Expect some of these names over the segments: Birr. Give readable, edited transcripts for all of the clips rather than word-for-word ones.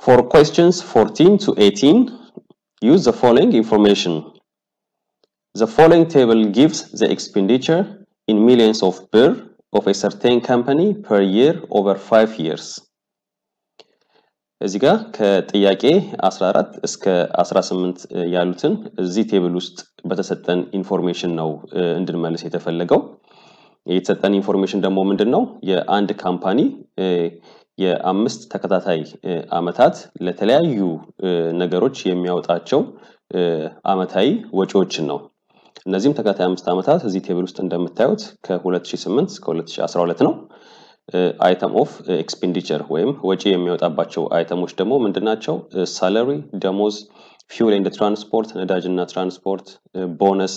For questions 14 to 18, use the following information. The following table gives the expenditure in millions of birr of a certain company per year over 5 years. ازیگا کتیاکی 14 اسک 18 یالوتن زی تیبل است بترسدن information ناو اندر مالیسی تفلگو یه ترسدن information در مومنت ناو یه آند کمپانی یه آمست تکاتای آمتات لطلاییو نگاروش یه میاد آچو آمتایی وچوچن ناو نزیم تکاتای آمست آمتات زی تیبل است اندر متعود که کلتشی سمت کلتشی 18 ناو item of expenditure ወይም ወጪ የሚወጣባቸው አይተሞች ደግሞ ምንድናቸው salary ደሞዝ fuel and transport ነዳጅና ትራንስፖርት bonus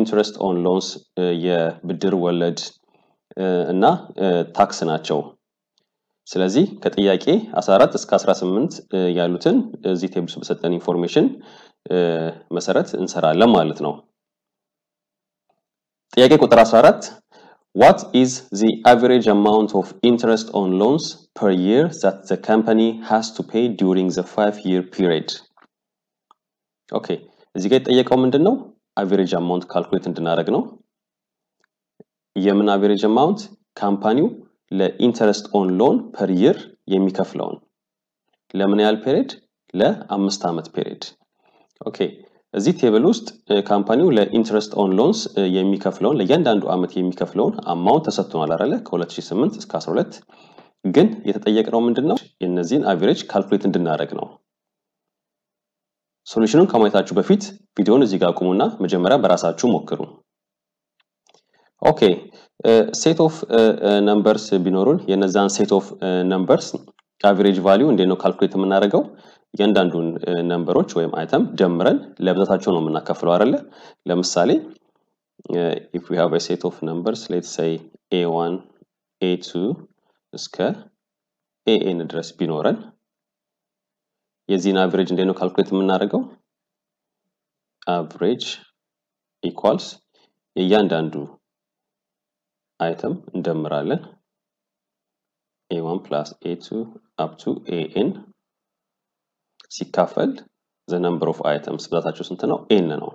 interest on loans የብድር ወለድ እና ታክስ ናቸው ስለዚህ ከጥያቄ 14 እስከ 18 ያሉትን እዚህ ቴብል ውስጥ በሰጠን ኢንፎርሜሽን መሰረት እንሰራለን ማለት ነው ጥያቄ ቁጥር 14 What is the average amount of interest on loans per year that the company has to pay during the 5-year period? Okay, እዚ ጋር የጠየቀው ምንድነው? Average amount calculate እንድናደርግ ነው. የምን average amount? ካምፓኒው ለinterest on loan per year የሚከፍለውን ለምን ያህል period? ለ5 አመት period. Okay. እዚ ቴብል ውስጥ ካምፓኒው ለinterest on loans የሚከፍለው ለእያንዳንዱ አመት የሚከፍለው amount ተሰጥቷል አይደለ ከ2008 እስከ 12 ግን የተጠየቀው ምንድነው የነዚህን average calculate እንድናደርግ ነው ሶሉሽኑን ከማየታችሁ በፊት ቪዲዮውን እዚህ ጋር አቁሙና መጀመሪያ በራሳችሁ ሞክሩ Okay set of numbers ቢኖሩን የነዛን set of numbers average value እንዴት ነው calculate የምናደርገው ያንዳንዱን ነምበሮች ወይም አይተም ጀምረን ለብዛታቸው ነው የምናከፍለው አይደለ ለምሳሌ if we have a set of numbers let's say a1 a2 እስከ an ድረስ ቢኖረን የዚህን average እንዴት ነው calculate የምናደርገው average equals የያንዳንዱ አይተም እንደምራለን a1 plus a2 up to an ሲካፈል the number of items ብዛታቸው ስንት ነው n ነው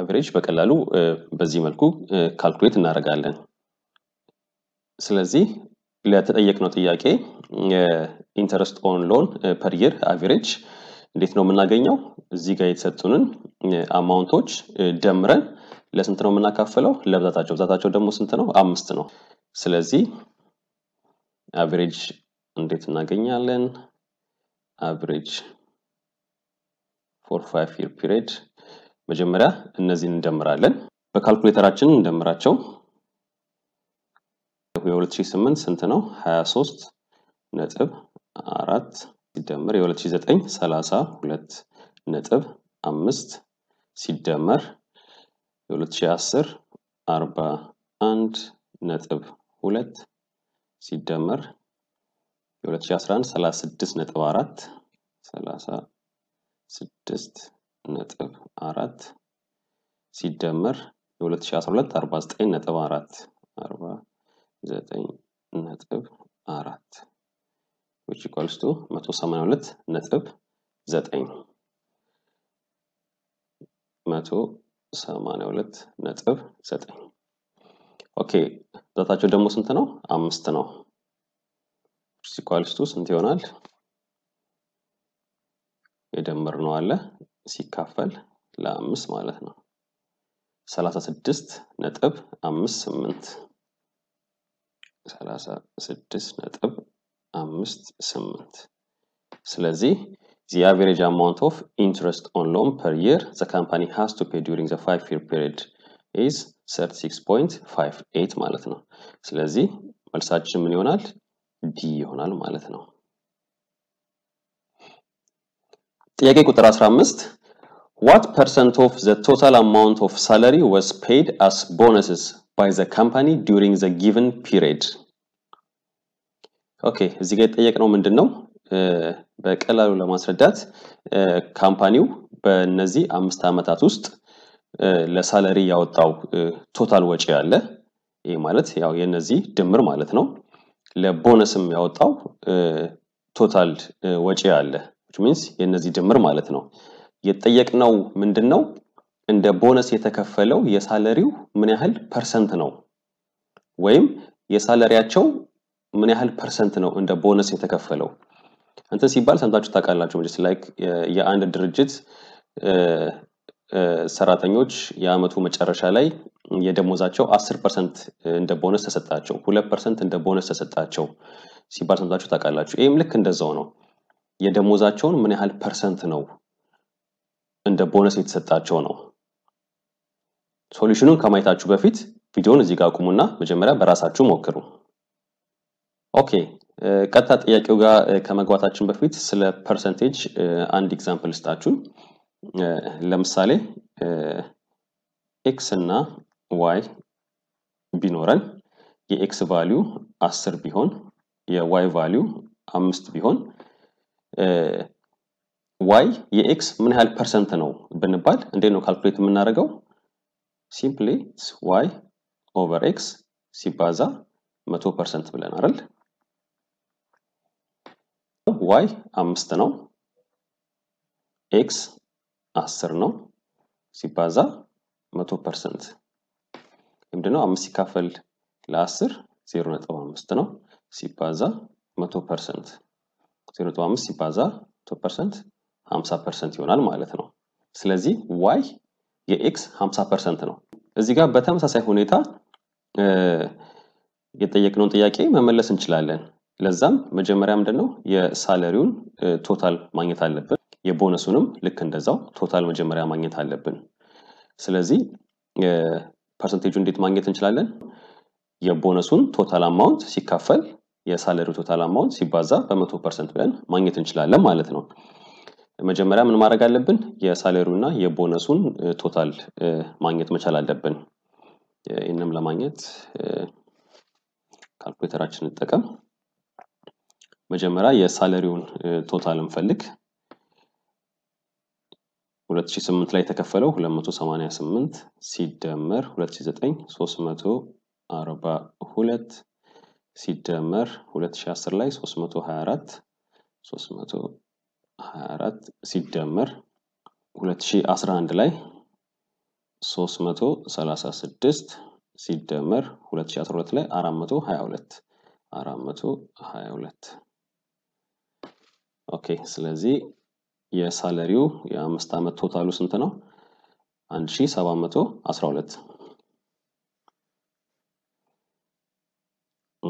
average በቀላሉ በዚህ መልኩ ካልኩሌት እናደርጋለን ስለዚህ ለተጠየቅነው ጥያቄ interest on loan per year average እንዴት ነው የምናገኘው እዚህ ጋር የተሰጡንን አማውንቶች ደምረን ለስንት ነው የምናካፍለው ለብዛታቸው ብዛታቸው ደግሞ ስንት ነው 5 ነው ስለዚህ average እንዴት እናገኛለን average for 5-year period መጀመሪያ እነዚህን እንደምራለን በካልኩሌተራችን እንደምራቸው 2008 ስንት ነው 23.4 ሲደመር 2009 32.5 ሲደመር 2010 41.2 ሲደመር 2011 36.4 36.4 ሲደመር 2012 49.4 49.4 which equals to 182.9 182.9 okay ዳታቸው ደግሞ ስንት ነው 5 ነው ሲካልስቱ ስንት ይሆናል የደምር ነው አለ ሲካፈል ለ5 ማለት ነው 36.58 36.58 ስለዚህ the average amount of interest on loan per year the company has to pay during the 5-year period is 36.58 ማለት ነው ስለዚህ መልሳችን ምን ይሆናል ዲ ይሆናል ማለት ነው ጥያቄ ቁጥር 15 What percent of the total amount of salary was paid as bonuses by the company during the given period? Okay, እዚህ ጋር የጠየቅነው ምንድነው? በቀላሉ ለማስረዳት ካምፓኒው በእነዚህ 5 አመታት ውስጥ ለሳላሪ ያወጣው ቶታል ወጪ አለ ይሄ ማለት ያው የነዚህ ድምር ማለት ነው ለቦነስም ያወጣው total وجه على which means ينزي جمر مالتنا يتأيك نو من دنو عند بونس يتكفلو يسالريو من أهل percent نو ويم يسالرياتشو من أهل percent نو عند بونس يتكفلو أنت سيبال سنتاج تكالنا جملة like يا عند درجات سرطانيوش يا متو متشرش عليه يدموزاتشو 10% عند بونس تساتشو كل 1% عند بونس تساتشو سيبال سنتاج تكالناش إيه ملك عند زانو يدموزاتشو من أهل percent نو عند بونس يتساتشو نو solutionون كما يتأجوب فيت فيديو نزيكا كمونا مجمرة براساتشو موكرو أوكي كاتات إياك يوغا كما قواتاتشون بفيت سلا percentage and examples تاتشون لمسالي x نا y بنوران ي x value 10 بيهون ي y value 5 بيهون y ي x من هال percent نو بنبال عندينو calculate من نارغو simply it's y over x سيبازا 100% بلنارل y 5 ነው x 10 ነው ሲባዛ 100% እንደው 5 ሲካፈል ለ10 0.5 ነው ሲባዛ 100% 0.5 ሲባዛ 100% 50% ይሆናል ማለት ነው ስለዚህ y የx 50% ነው እዚህ ጋር በተመሳሳይ ሁኔታ የጠየቅነውን ጥያቄ መመለስ እንችላለን ለዛም መጀመሪያ ምንድነው የሳለሪውን ቶታል ማግኘት አለብን የቦነሱንም ልክ እንደዛው ቶታል መጀመሪያ ማግኘት አለብን ስለዚህ ፐርሰንቴጁን እንዴት ማግኘት እንችላለን የቦነሱን ቶታል አማውንት ሲካፈል የሳለሪው ቶታል አማውንት ሲባዛ በ100% ብለን ማግኘት እንችላለን ማለት ነው መጀመሪያ ምን ማድረግ አለብን የሳለሪውና የቦነሱን ቶታል ማግኘት መቻል አለብን እነም ለማግኘት ካልኩሌተራችንን ተጠቅመን መጀመሪያ የሳለሪውን ቶታል እንፈልግ 2008 ላይ ተከፈለው 288 ሲደመር 2009 342 ሲደመር 2010 ላይ 324 ሲደመር 2011 ላይ 336 ሲደመር 2012 ላይ 422 اوكي سلازي يا سالاريو يا مستعمل توتالو سنتنا عند شي 712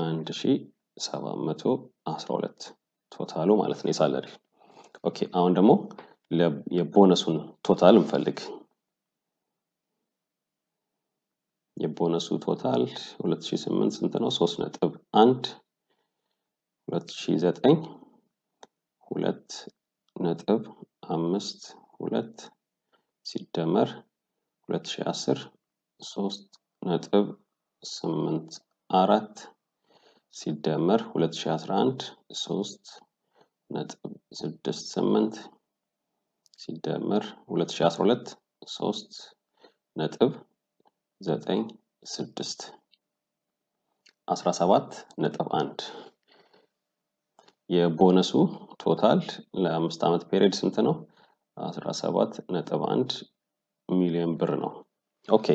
عند شي 712 توتالو مالتني سالاري اوكي اون دمو يا بونسون توتال نفلق يا بونسو توتال 2008 سنتنا 3.1 2009 2.52 ሲደመር 2010 3.84 ሲደመር 2011 3.68 ሲደመር 2012 3.96 17.1 የቦነሱ ቶታል ለ5 አመት ፔሪድ ስንት ነው 17.1 ሚሊዮን ብር ነው ኦኬ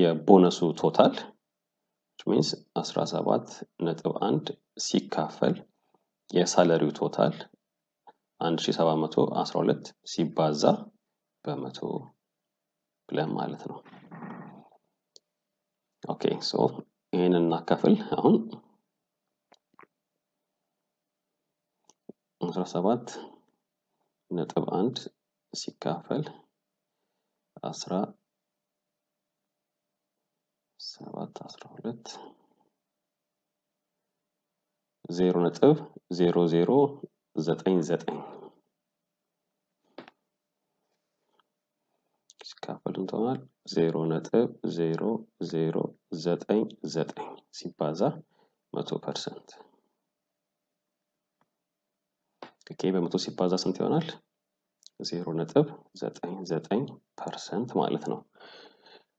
የቦነሱ ቶታል which means 17.1 ሲካፈል የሳለሪው ቶታል 1712 ሲባዛ በ100 ብለን ማለት ነው ኦኬ ሶ ይሄንን እናካፍል አሁን 17.1 ሲካፈል 1712 0.0099 ሲካፈል እንተዋል 0.0099 ሲባዛ 100% كيف بمتو سيبازا سنت يونال 0.99% مالتنا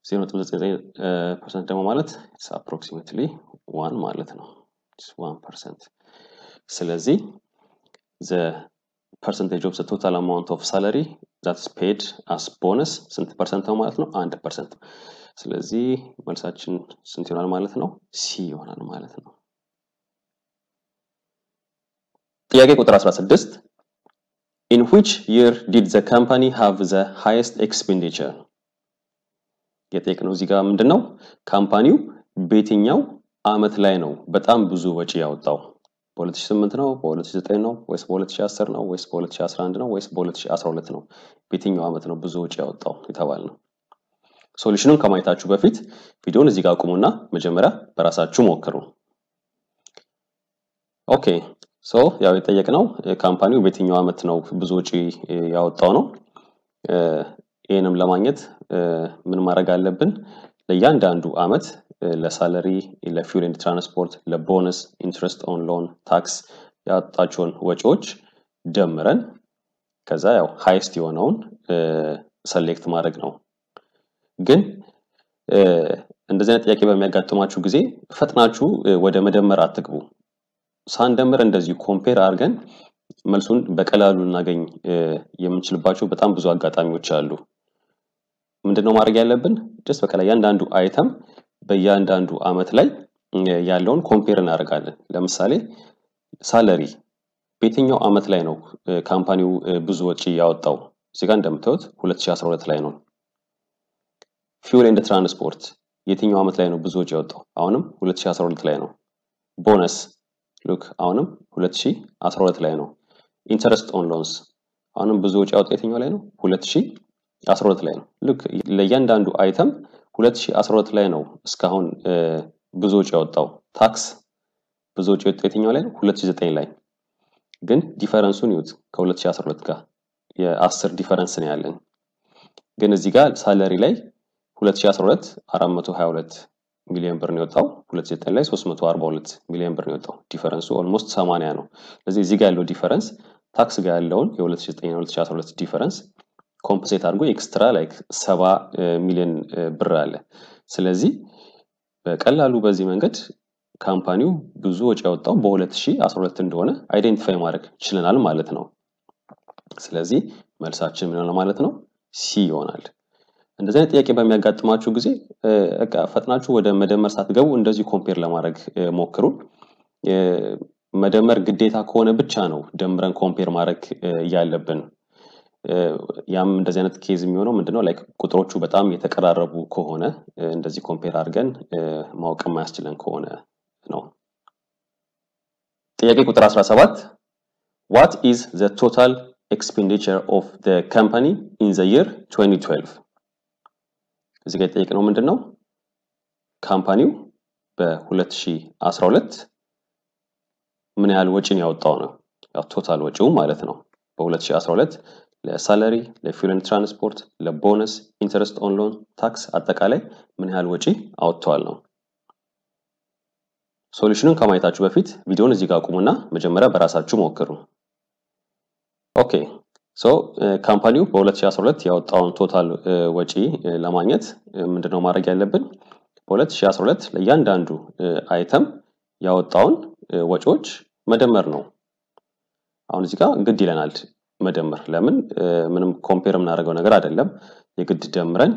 0.99% دمو مالت it's approximately 1 مالتنا it's 1% سلازي the percentage of the total amount of salary that's paid as bonus sent percent no and percent. So let's see what's action sent no C on no. In which year did the company have the highest expenditure? Yet they can know company betting you Amet Lino, but I'm Buzu Vachiao. Politician no, politiciano, West Bolet Chaser no, West Bolet Chasrand no, West Bolet Chasroletno, betting you Amet no Buzu Chiao, Itawal. Solution come I touch with it. We don't ziga comuna, Majamera, Parasa Chumokaru. Okay. So, yeah, we take now a company betting you Amet no Buzuchi Yautano, Enum Lamagnet, Minmaragalabin, the Yandan do Amet, the salary, the fuel and transport, the bonus, interest on loan, tax, Yatachon, Wachoj, Demren, Kazayo, highest you unknown, select Maragno. Again, and doesn't Yakiba Mega Tomachu Gizi, Fatnachu, Wedemedem Ratagbu. ሳንደምር እንደዚህ ኮምፔር አርገን መልሱን በቀላሉ እናገኝ የምንችልባቸው በጣም ብዙ አጋጣሚዎች አሉ ምንድነው ማድረግ ያለብን just በቀላ ያንዳንዱ አይተም በያንዳንዱ አመት ላይ ያለውን ኮምፔር እናደርጋለን ለምሳሌ ሳለሪ በየትኛው አመት ላይ ነው ካምፓኒው ብዙ ወጪ ያወጣው እዚህ ጋር እንደምታዩት 2012 ላይ ነው ፊውል ኤንድ ትራንስፖርት የትኛው አመት ላይ ነው ብዙ ወጪ ያወጣው አሁንም 2012 ላይ ነው ቦነስ Look, aunum, huletchi, asrolet leno. Interest on loans. Aunum buzuch out eating leno, huletchi, asrolet leno. Look, leyendandu item, huletchi asrolet leno, skahon, buzuch out tau. Tax, buzuch out eating leno, huletchi the tail line. Then, difference unit, kauletchi asroletka. Ye aser difference in allen. Genezigal, salary lay, huletchi asrolet, aramato howlet. Million per newton, let's say 10 million per newton. Difference almost samaniano. This is the difference. Tax gallon, you will see the difference. Compensate argu extra like 7 million brale. Selezi, Kala Lubazimanget, company, Buzuch out, bolet she, as written donor, identify mark, Chilenal maletano. Selezi, Melsa Chilenal maletano, see on it. እንደዚህ አይነት ጥያቄ በሚያጋጥማችሁ ጊዜ ፈጥናችሁ ወደ መደመር ሳትገቡ እንደዚህ ኮምፔር ለማድረግ ሞክሩ መደመር ግዴታ ከሆነ ብቻ ነው ደምረን ኮምፔር ማድረግ ያለብን ያም እንደዚህ አይነት ኬዝ የሚሆነው ምንድነው ላይክ ቁጥሮቹ በጣም የተቀራረቡ ከሆነ እንደዚህ ኮምፔር አድርገን ማወቅ ማያስችለን ከሆነ ነው ጥያቄ ቁጥር 17 What is the total expenditure of the company in the year 2012 እዚህ ጋር የጠየቅነው ምንድነው ካምፓኒው በ2012 ምን ያህል ወጪ ነው ያወጣው ነው ያው ቶታል ወጪው ማለት ነው በ2012 ለሳለሪ ለፊውል ኤንድ ትራንስፖርት ለቦነስ ኢንተረስት ኦን ሎን ታክስ አጠቃላይ ምን ያህል ወጪ አወጣው ነው ሶሉሽኑን ከማየታችሁ በፊት ቪዲዮውን እዚህ ጋር አቁሙና መጀመሪያ በራሳችሁ ሞክሩ ኦኬ So, company, Bolet Chasrolet, out on total wachi, Lamagnet, Mendenomaragallabin, Bolet Chasrolet, Layandandu, item, out on, watch, Madame Merno. Aunzica, good dealanalt, Madame Lemon, Menum Comperum Naragona Gradelem, a good demren,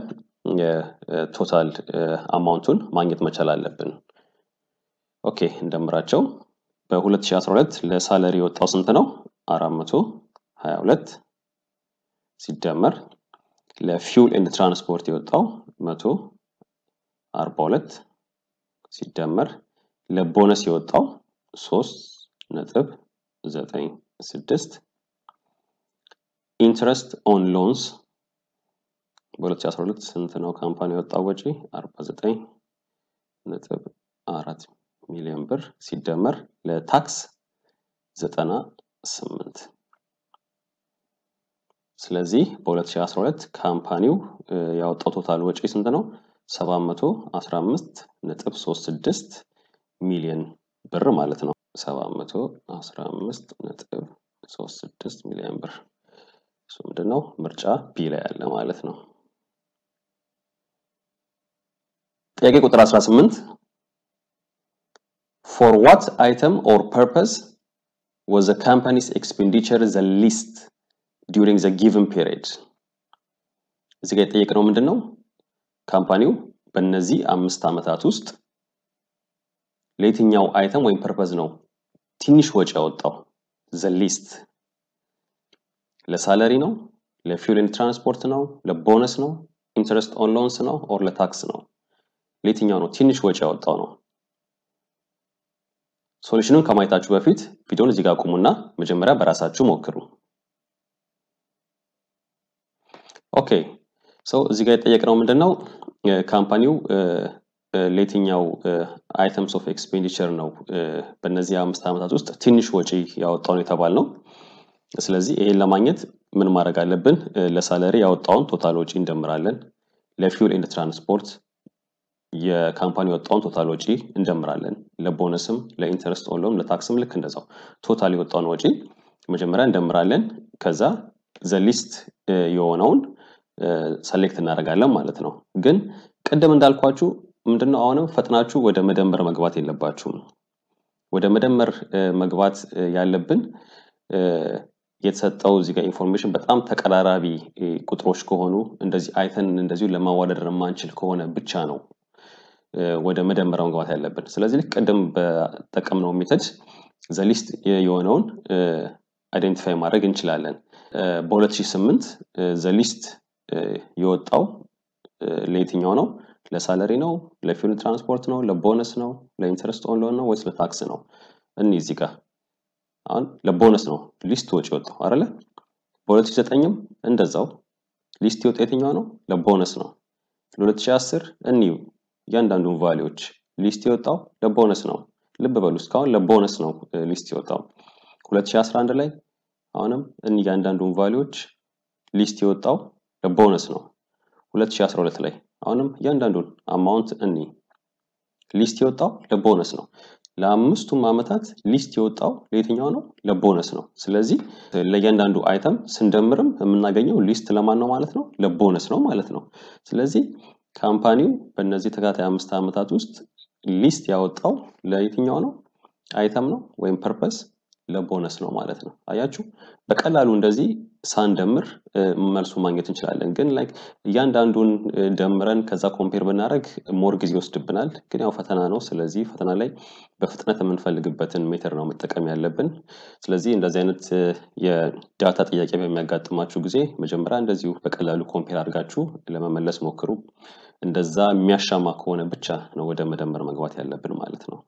total amountul, Magnet Machalalabin. Okay, Dembracho, Bolet Chasrolet, less salary of Tosentano, Aramato, Howlet. ሲደመር ለፊውል ኤንድ ትራንስፖርት የወጣው 142 ሲደመር ለቦነስ የወጣው 3.96 ኢንትረስት ኦን ሎንስ በ2012 ስንት ነው ካምፓኒ የወጣው ወጪ 49.4 ሚሊዮን ብር ሲደመር ለታክስ 98 ስለዚህ በ2012 ካምፓኒው ያወጣው ቶታል ወጪ ስንት ነው 715.36 ሚሊዮን ብር ማለት ነው 715.36 ሚሊዮን ብር እሱ ምንድነው ምርጫ ቢ ላይ ያለ ማለት ነው ጥያቄ ቁጥር 18 For what item or purpose was the company's expenditure the least during the given period? This is the economic company, but Nazi Amstamatatust. Letting your item when purpose no. Tinish watch out the least. The salary no, the fuel and transport no, the bonus no, interest on loans no, or the tax no. Letting your no, tinish watch out no. ሶሉሽኑን ከማይታችሁ በፊት ቪዲዮን እዚህ ጋር ቆሙና መጀመሪያ በራሳችሁ ሞክሩ ኦኬ ሶ እዚህ ጋር የጠየቅነው ምንድነው ካምፓኒው ለየትኛው items of expenditure ነው በእነዚህ 5 አመታት ውስጥ ትንሽ ወጪ ያወጣው ነው የተባለው ስለዚህ ይሄን ለማግኘት ምን ማድረግ አለብን ለሳለሪ ያወጣውን ቶታል ወጪ እንደምራለን ለፊውል ኤንድ ትራንስፖርት የካምፓኒ ወጣውን ቶታል ወጪ እንደምራለን ለቦነስም ለኢንተረስት ኦሎም ለታክስም ልክ እንደዛው ቶታል ወጣውን ወጪ መጀመሪያ እንደምራለን ከዛ ዘ ሊስት የሆነውን ሰሌክት እናደርጋለን ማለት ነው ግን ቀደም እንዳልኳችሁ ምንድነው አሁንም ፈጥናችሁ ወደ መደመር መግባት የለባችሁም ወደ መደመር መግባት ያለብን የተሰጠው እዚህ ጋር ኢንፎርሜሽን በጣም ተቀራራቢ ቁጥሮች ከሆኑ እንደዚህ አይተን እንደዚህ ለማዋደድ ረማንችል ከሆነ ብቻ ነው ወደ መደመራው ጋር ያለብን ስለዚህ ልክ ቀደም በተቀመነው ሜተድ ዘ ሊስት የሆነውን አይደንቲፋይ ማድረግ እንችላለን በ2008 ዘ ሊስት የወጣው ለየትኛው ነው ለሳለሪ ነው ለፊውል ትራንስፖርት ነው ለቦነስ ነው ለኢንተረስት ኦን ሎን ነው ወይስ ለታክስ ነው እዚህ ጋር አሁን ለቦነስ ነው ሊስት ወጪ ወጣው አይደለ በ2009ም እንደዛው ሊስት የወጣው የትኛው ነው ለቦነስ ነው ለ2010 እንዩ ያንዳንዱን ቫልዩዎች ሊስት የወጣው ለቦነስ ነው ልብ በሉ ስካውን ለቦነስ ነው ሊስት የወጣው 2011 ላይ አሁንም ያንዳንዱን ቫልዩዎች ሊስት የወጣው ለቦነስ ነው 2012 ላይ አሁንም ያንዳንዱን አማውንት ሊስት የወጣው ለቦነስ ነው ለአምስቱም አመታት ሊስት የወጣው ለየትኛው ነው ለቦነስ ነው ስለዚህ ለያንዳንዱ አይተም ስንደምርም የምናገኘው ሊስት ለማን ነው ማለት ነው ለቦነስ ነው ማለት ነው ስለዚህ ካምፓኒው በእነዚህ ተከታታይ 5 አመታት ውስጥ ሊስት ያወጣው ለየትኛው ነው አይተም ነው ወይም ፐርፐስ ለቦነስ ነው ማለት ነው አያችሁ በቀላሉ እንደዚህ ሳንደምር መልሱ ማግኘት እንችላለን ግን ላይክ ያንዳንዱን ደምረን ከዛ ኮምፔር ብናረግ ሞር ጊዜ ይወስድብናል ግን ያው ፈተና ነው ስለዚህ ፈተና ላይ በፍጥነት የምንፈልግበትን ሜትር ነው መጠቀም ያለብን ስለዚህ እንደዚህ አይነት የዳታ ጥያቄ በሚያጋጥማችሁ ጊዜ መጀመሪያ እንደዚህ በቀላሉ ኮምፔር አድርጋችሁ ለመመለስ ሞክሩ እንደዛ የሚያሻማ ከሆነ ብቻ ነው ወደ መደመር መግባት ያለብን ማለት ነው